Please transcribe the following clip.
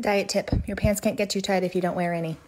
Diet tip, your pants can't get too tight if you don't wear any.